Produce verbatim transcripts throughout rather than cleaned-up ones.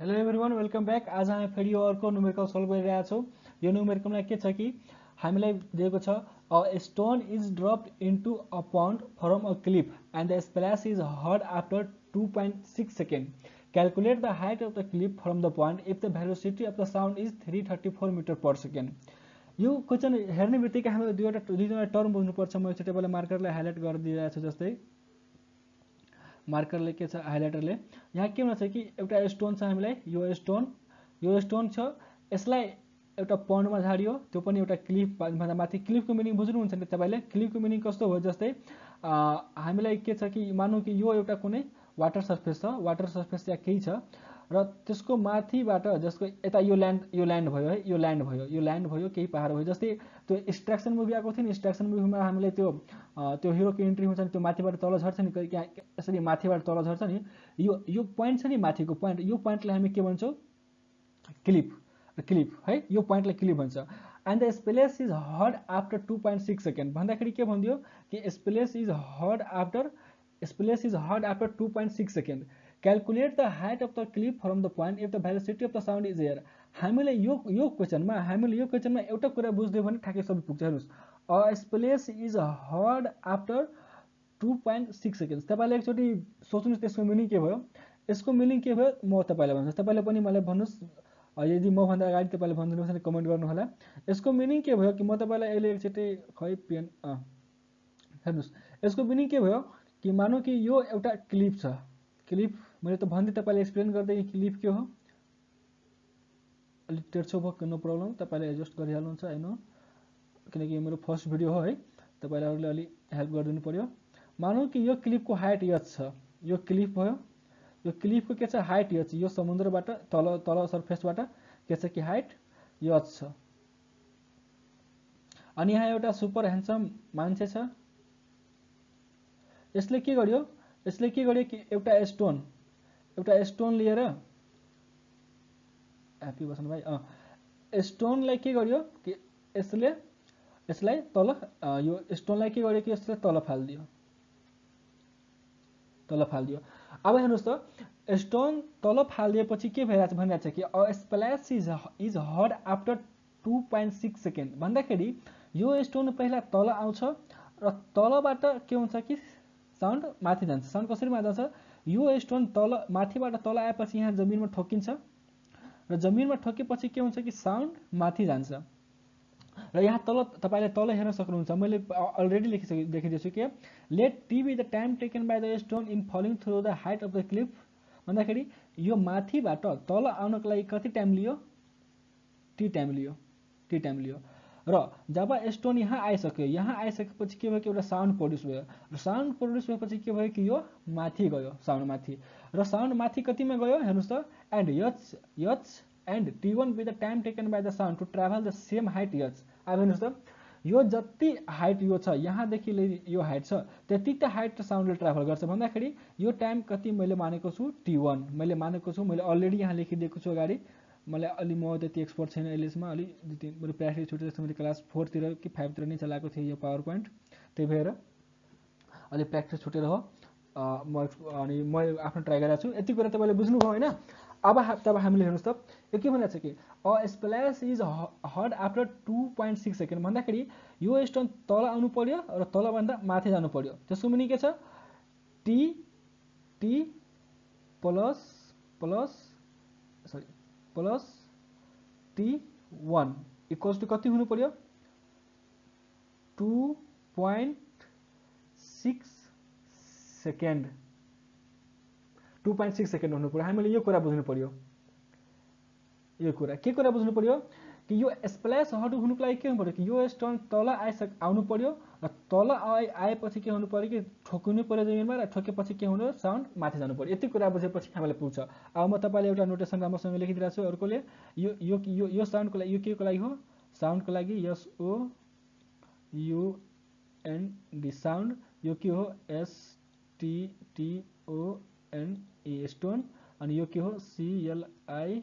Hello everyone welcome back. आज हामी फेरि अर्को न्यूमेरिकल सोल्भ गरिरहेका छौं। यो न्यूमेरिकलमा के छ कि हामीलाई दिएको छ a stone is dropped into a pond from a cliff and the splash is heard after two point six second. Calculate the height of the cliff from the pond if the velocity of the sound is three thirty four meter per second. यो question हेर्ने बित्तिकै हामीले दुईवटा दुईजना term बुझ्नुपर्छ। म एकचोटि तपाईँलाई मार्करले हाइलाइट गरिदिइरहेको छु। जस्तै मार्करले के हाइलाइटरले यहाँ के होना कि एउटा स्टोन छ हामीलाई, यो स्टोन यो स्टोन छ, यसलाई एउटा पन्डमा झारियो, त्यो पनि एउटा क्लिफ भन्दा माथि। क्लिफको मिनिङ बुझ्नुहुन्छ नि तपाईले? क्लिफको मिनिङ कस्तो हो? जस्तै हामीलाई के छ कि मानौँ कि यो एउटा कुनै वाटर सर्फेस छ, वाटर सर्फेस या केही छ र त्यसको माथिबाट जसको यता यो ल्यान्ड यो ल्यान्ड भयो है, यो ल्यान्ड भयो यो ल्यान्ड भयो केही पहाड भयो। जस्तै त्यो एक्सट्र्याक्सन मुभी आएको थियो नि, एक्सट्र्याक्सन मुभीमा हामीले त्यो त्यो हिरोको इन्ट्री हुन्छ नि, त्यो माथिबाट तल झर्छ नि, कहिले कहाँ यसरी माथिबाट तल झर्छ नि, यो यो पोइन्ट छ नि माथिको पोइन्ट, यो पोइन्टलाई हामी के भन्छौँ? क्लिफ क्लिफ है, यो पोइन्टलाई क्लिफ भन्छ। And the splash is heard after two point six second भन्दाखेरि के भनिदियो कि splash is heard after splash is heard after two point six second. Calculate the height of the cliff from the point if the velocity of the sound is here. हामीले यो यो क्वेसनमा हामीले यो क्वेसनमा एउटा कुरा बुझ्दै भने ठ्याक्कै सबै पुग्छ। हेर्नुस्, a splash is heard after two point six seconds. तपाईले एकचोटी सोच्नुस् त्यसको मिनिङ के भयो, यसको मिनिङ के भयो। म तपाईलाई भन्छु, तपाईले पनि मलाई भन्नुस्। यदि म भन्दा अगाडि तपाईले भनिदिनुहुन्छ भने कमेन्ट गर्नु होला। यसको मिनिङ के भयो कि म तपाईलाई अहिले एकचोटी खै पेन अ हेर्नुस्, यसको मिनिङ के भयो कि मानौ कि यो एउटा क्लिफ छ। क्लिफ मैले त भन्दै तपाईलाई एक्सप्लेन गर्दै क्लिफ के हो। अलि टेर्छो भयो, नो प्रब्लम, तपाईँले एडजस्ट गरिहाल्नुहुन्छ। आई नो, किनकि मेरो फर्स्ट भिडियो हो है, तपाईँलाई अरूले अलि हेल्प गरिदिनु पर्यो। मानौँ कि यो क्लिफको हाइट यच छ, यो क्लिफ भयो, यो क्लिफको के छ हाइट यच, यो समुद्रबाट तल तल सर्फेसबाट के छ कि हाइट यच छ। अनि यहाँ एउटा सुपर ह्यान्डसम मान्छे छ। यसले के गर्यो, यसले के गर्यो कि एउटा स्टोन एउटा स्टोन लिएर ह्याप्पी बस्नु भाइ अँ स्टोनलाई के गर्यो कि यसले यसलाई तल यो स्टोनलाई के गर्यो कि यसले तल फालिदियो तल फालिदियो। अब हेर्नुहोस् त, स्टोन तल फालिदिएपछि के भइरहेछ भनिरहेछ कि a splash is is heard after two point six second भन्दाखेरि यो स्टोन पहिला तल आउँछ र तलबाट के हुन्छ कि साउन्ड माथि जान्छ। साउन्ड कसरी माथि जान्छ? यो स्टोन तल माथिबाट तल आएपछि यहाँ जमिनमा ठोकिन्छ र जमिनमा ठोकेपछि के हुन्छ कि साउन्ड माथि जान्छ। र यहाँ तल तपाईँले तल हेर्न सक्नुहुन्छ, मैले अलरेडी लेखिसकेँ देखिदिएछु कि let T be the time taken by the stone in falling through the height of the cliff भन्दाखेरि यो माथिबाट तल आउनको लागि कति टाइम लियो? टी टाइम लियो टी टाइम लियो। र जब स्टोन यहाँ आइसक्यो, यहाँ आइसकेपछि के भयो कि एउटा साउन्ड प्रड्युस भयो, र साउन्ड प्रड्युस भएपछि के भयो कि यो माथि गयो, साउन्ड माथि, र साउन्ड माथि कतिमा गयो हेर्नुहोस् त। And H H and T one with the time taken by the sound to travel the same height यच। अब हेर्नुहोस् त, यो जति हाइट यो छ, यहाँदेखि यो हाइट छ, त्यति त हाइट साउन्डले ट्राभल गर्छ भन्दाखेरि यो टाइम कति मैले मानेको छु? टी वान मैले मानेको छु। मैले अलरेडी यहाँ लेखिदिएको छु अगाडि। मलाई अलि म त्यति एक्सपर्ट छैन अहिले यसमा, अलि दुई तिन मेरो प्र्याक्टिस छुट्यो, जस्तो मैले क्लास फोरतिर कि फाइभतिर नै चलाएको थिएँ यो पावर पोइन्ट, त्यही भएर अलि प्र्याक्टिस छुटेर हो। म अनि म आफ्नो ट्राई गरेको छु। यति कुरा तपाईँले बुझ्नुभयो होइन। अब तब हामीले हेर्नुहोस् त यो के भनेको छ कि a splash is heard after two point six second भन्दाखेरि यो स्टोन तल आउनु पर्यो र तलभन्दा माथि जानु पर्यो। त्यसको मिनिङ के छ? T T plus plus sorry plus T one equals to कति हुनु पर्यो? Two point six second two point six second हुनु पर्यो। हामीले यो कुरा बुझ्नु पर्यो। यो कुरा के कुरा बुझ्नु पर्यो कि यो स्प्ल्याश हर्ड हुनुको लागि के हुनु पर्यो कि यो स्टोन तल आइसक आउनु पर्यो र तल आए आएपछि के हुनु पर्यो कि ठोकिनु पर्यो जमिनमा, र ठोकेपछि के हुनु साउन्ड माथि जानु पर्यो। यति कुरा बुझेपछि हामीलाई पुग्छ। अब म तपाईँलाई एउटा नोटेसन राम्रोसँग लेखिदिरहेको छु। अर्कोले यो यो यो यो साउन्डको लागि यो के को लागि हो? साउन्डको लागि एस ओ युएनडी साउन्ड, यो के हो? S T T O N E stone, अनि यो के हो? C L I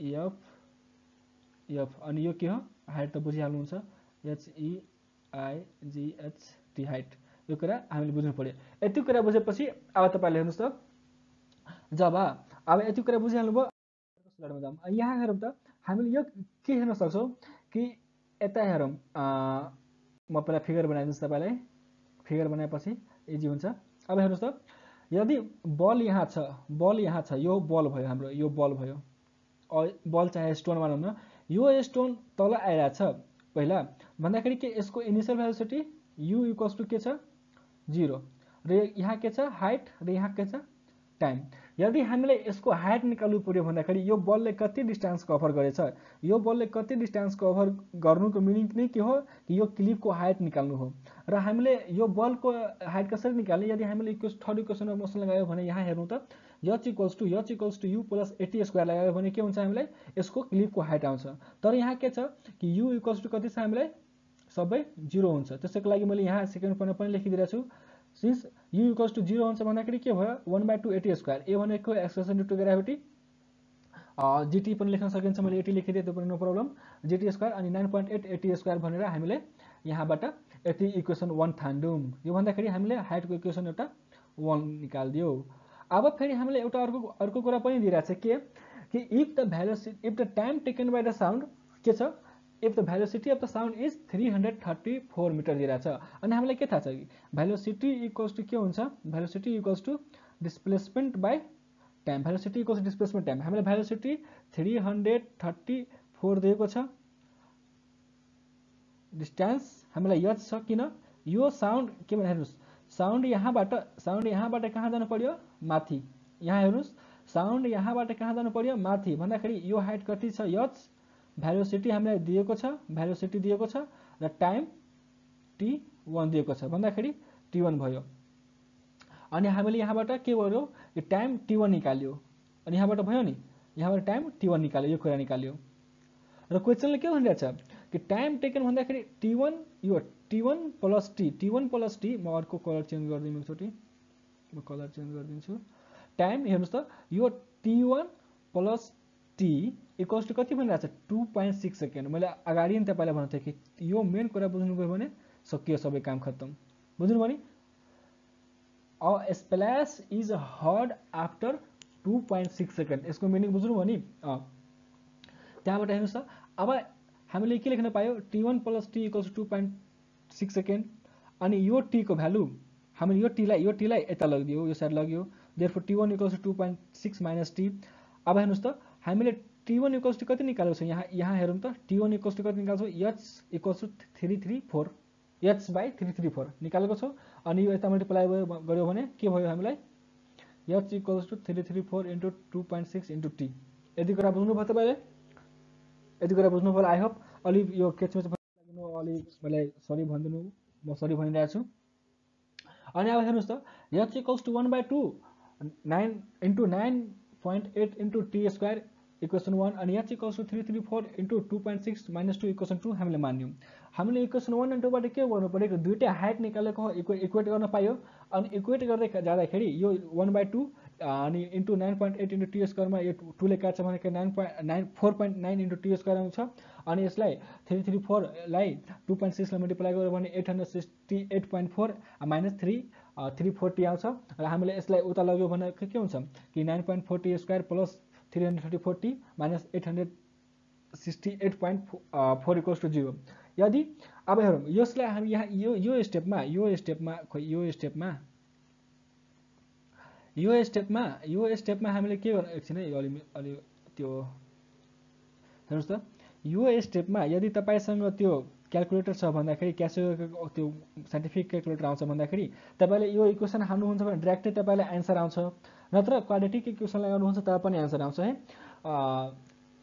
F F, अनि यो के हो? हाइट त बुझिहाल्नुहुन्छ, H E I G H T height. यो कुरा हामीले बुझ्नु पर्यो। यति कुरा बुझेपछि अब तपाईँले हेर्नुहोस् त, जब अब ये कुरा बुझी हाल्नु भयो। स्लाइड में जाऊँ, यहाँ हेरौं त हामीले यो के हेर्न सक्छौं कि यता हेरौं, म पहिला फिगर बनाइदिन्छु तपाईलाई, फिगर बनाएपछि इजी हुन्छ। अब हेर्नुस् त यदि बल यहाँ छ, बल यहाँ छ, यो बल भयो हाम्रो, यो बल भयो, बल चाहे स्टोन भनौं न, यो स्टोन तल आइरा छ पहिला भन्दाखेरि के यसको initial velocity u equals to के छ जीरो, र यहाँ के छ हाइट, र यहाँ के छ टाइम। यदि हामीले यसको हाइट निकाल्नु पर्यो भन्दाखेरि यो बलले कति डिस्टेंस कभर गरेछ, यो बलले कति डिस्टेंस कभर गर्नुको मिनिङ नै के हो कि यो क्लिपको हाइट निकाल्नु हो, र हामीले यो बलको हाइट कसरी निकाल्ने। यदि हामीले इक्वेसन थर्ड इक्वेसनमा मोसन लगायो भने यहाँ हेर्नु त h equals to h equals to u plus A T square लगायो भने के हुन्छ, हामीलाई यसको क्लिपको हाइट आउँछ। तर यहाँ के छ कि u इक्वल्स टु कति छ, हामीलाई सबै जीरो हुन्छ। त्यसैको लागि मैले यहाँ सेकेन्ड पनमा पनि लेखिदिरहेको छु, since u equals to zero होने भादा के भाई one by two A T square, A को एक्सेलेरेसन टू ग्राभिटी जीटी लेख्न सकिन्छ, मैं एटी लेखिदिए तो नो प्रब्लम, जीटी स्क्वायर अनि nine point eight A T square भनेर हामीले यहाँबाट यति इक्वेसन वन थान्दौं। यो भन्दाखेरि हामीले हाइट को इक्वेसन एउटा वन निकाल्दियौ। अब फेरि हामीले एउटा अर्को अर्को कुरा पनि दिइराछ के कि if the velocity if the time taken by the sound के छ, if the velocity of the sound is three hundred thirty four metre दिइराछ। अनि हामीलाई के थाहा छ कि भेलोसिटी इक्वल्स टू के हुन्छ, velocity equals to displacement by time, velocity equals displacement time. हामीलाई velocity three hundred thirty four दिएको छ, डिस्टेंस हामीलाई याद छ किन, यो साउंड के भने हेर्नुस्, साउंड यहाँबाट साउंड यहाँबाट कहाँ जानु पर्यो माथि, यहाँ हेर्नुस् साउंड यहाँबाट कहाँ जानु पर्यो माथि भन्दाखेरि यो हाइट कति छ यच, भेलोसिटी हामीलाई दिएको छ, भेलोसिटी दिएको छ, र टाइम टी वन दिएको छ भन्दाखेरि टी वन भयो। अनि हामीले यहाँबाट के गर्यौँ, यो टाइम टी वन निकाल्यौँ, अनि यहाँबाट भयो नि, यहाँबाट टाइम टी वन निकाल्यो, यो कुरा निकाल्यौँ। र क्वेसनले के भनिरहेछ कि टाइम टेकन भन्दाखेरि टी वन, यो T one plus T T one plus T म अर्को कलर चेन्ज गरिदिनु एकचोटि, म कलर चेन्ज गरिदिन्छु। टाइम हेर्नुहोस् त, यो T one plus T equals to कति भनिरहेछ, टू पॉइंट सिक्स सेकेंड। मैं अगाडि तपाईलाई भनेको थिएँ कि यो मेन कुरा बुझ्नुभयो भने सकियो, सबै काम खत्तम। बुझ्नु भयो नि, a splash is heard after two point six second, यसको मिनिङ बुझ्नु भयो नि। त्यहाँबाट हेर्नुहोस् त, अब हामीले के लेख्न पायो, T one plus T equals two point six second. अनि यो टी को भ्यालु हामीले यो टीलाई यो टीलाई यता लगिदियो, यो साइड लगियो, therefore T one equals two point six minus T. अब हेर्नुहोस् त, हामीले टी वन इक्वल्स टू कति निकाल्यौँ छ, यहाँ यहाँ हेरौँ त, टी वन इक्वल्स टू कति निकाल्छौँ, H equals to three three four, H by three three four निकालेको छौँ। अनि यो यता मल्टिप्लाई गऱ्यो भने के भयो, हामीलाई H equals to three three four into two point six into T. यदि कुरा बुझ्नुभयो तपाईँले, यदि कुरा बुझ्नुभयो, आई होप अलिक यो केचमेच भनिदिनु, अलिक मलाई सरी भनिदिनु, म सरी भनिरहेको छु। अनि अब हेर्नुहोस् त, H equals to one by two nine into nine point eight into T square equation one, अनि यहाँ equals to three three four into two point six minus two equation two हामीले मान्यौं। हामीले इक्वेसन वन एंड टूबाट के गर्नु पर्यो, दुईटै height निकालेको हो, इक्वे इक्वेट गर्न पायो। अनि इक्वेट गर्दै जाँदाखेरि यो वन बाई टू अनि into nine point eight into T स्क्वायरमा यो टूले काट्छ भनेको nine point nine four point nine into T square आउँछ। अनि यसलाई थ्री थ्री फोरलाई टू पॉइंट सिक्सलाई मल्टिप्लाई गर्यो भने eight hundred sixty eight point four minus three three forty आउँछ। र हामीले यसलाई उता लग्यो भने के हुन्छ कि nine point four T square plus three hundred thirty forty minus eight hundred sixty eight point four equals to zero. यदि अब हेरौँ, यसलाई हामी यहाँ यो यो स्टेपमा यो स्टेपमा खोइ यो स्टेपमा यो स्टेपमा यो स्टेपमा हामीले के गर्नु, एकछिन है, अलि अलि त्यो हेर्नुहोस् त, यो स्टेपमा यदि तपाईँसँग त्यो क्यालकुलेटर छ भन्दाखेरि, क्यासियोको त्यो साइन्टिफिक क्यालकुलेटर आउँछ भन्दाखेरि तपाईँले यो इक्वेसन हाल्नुहुन्छ भने डाइरेक्टै तपाईँलाई एन्सर आउँछ, नत्र क्वाड्रेटिक इक्वेसन लगाउनुहुन्छ तर पनि एन्सर आउँछ है।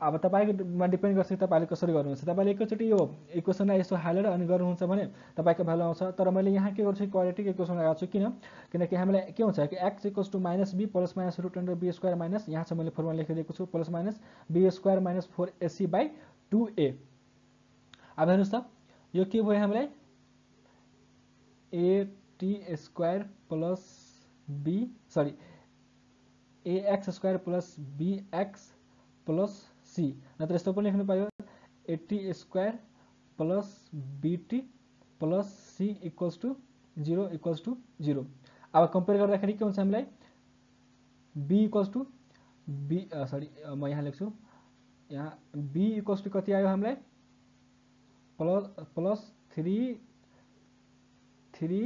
अब तपाईँकोमा डिपेन्ड गर्छ तपाईँले कसरी गर्नुहुन्छ। तपाईँले एकैचोटि यो इक्वेसनलाई यसो हालेर अनि गर्नुहुन्छ भने तपाईँको भ्यालु आउँछ। तर मैले यहाँ के गर्छु, क्वाड्रेटिक इक्वेसन लगाएको छु, किन किनकि हामीलाई के हुन्छ कि x equals to minus B plus minus root under B square minus, यहाँ चाहिँ मैले फर्मुला लेखिदिएको छु, plus minus B square minus four AC by two A. अब हेर्नुहोस् त, यो के भयो हामीलाई AT square plus B sorry ax square plus BX plus C, नत्र यस्तो पनि लेख्नु पायो eighty square plus BT plus C equals to zero equals to zero. अब कम्पेयर गर्दाखेरि के हुन्छ, हामीलाई B equals to B sorry म यहाँ लेख्छु यहाँ बी इक्वल्स टू कति आयो हामीलाई plus plus three three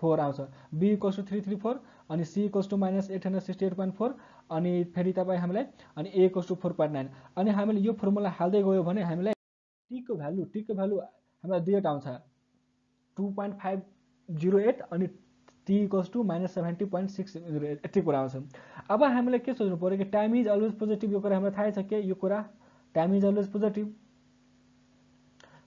four आउँछ B equals to three three four अनि सी equals to minus eight hundred sixty eight point four अनि फेरि तपाईं हामीलाई अनि A equals to four point nine अनि हामीले यो फर्मुला हाल्दै गयो भने हामीलाई टी को भ्यालु टी को भ्यालु हामीलाई दुईटा आउँछ two point five zero eight अनि T equals to minus seventy point six zero eight ये कुछ आँच अब हमें के सोच्नु पर्यो कि टाइम इज अलवेज पोजिटिव ये हमें थाहा छ यो कुरा time is always positive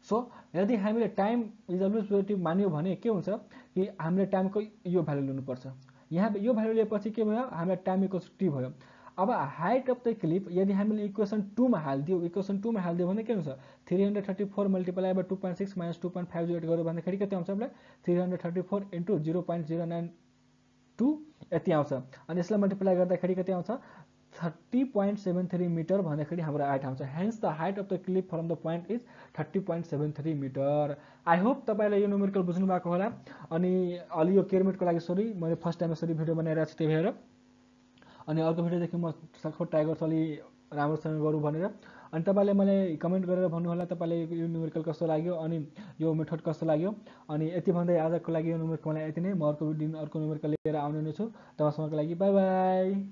so यदि हमें टाइम इज अलवेज पोजिटिव मान्यो भने के हुन्छ कि हमें टाइम को यो भ्यालु लिनुपर्छ यहाँ यो भ्यालु लिएपछि के भयो हमें टाइम इक्वल्स टू टी भयो। अब हाइट अफ द क्लिप यदि हमें इक्वेसन टू में हाल्दियो इक्वेसन टू में हाल्दियो भने के हुन्छ three hundred thirty four multiply by two point six minus two point five zero eight गयो भन्दाखेरि कति आउँछ हामीलाई three hundred thirty four into zero point zero nine two ये आँच अनि यसलाई मल्टिप्लाई गर्दाखेरि कति आउँछ thirty point seven three metre भन्दाखेरि हाम्रो हाइट आउँछ। Hence the height of the cliff from the point is thirty point seven three metre. I hope तपाईले यो न्यूमेरिकल बुझ्नु भएको होला। अनि अलि यो केरमिट को लागि सरी मैले फर्स्ट टाइम यसरी भिडियो बनाइरहेको छु त्यही भएर अनि अर्को भिडियो देखि म सखो ट्राई गर्छु अलि राम्रोसँग गरौँ भनेर। अनि तपाईले मलाई कमेन्ट गरेर भन्नु होला तपाईले यो न्यूमेरिकल कस्तो लाग्यो अनि यो मेथड कस्तो लाग्यो। अनि यति भन्दै आजको लागि यो न्यूमेरिकल मलाई यति नै म अर्को भिडियो अर्को न्यूमेरिकल लिएर आउने नै छु। तबसम्मको लागि बाई बाई।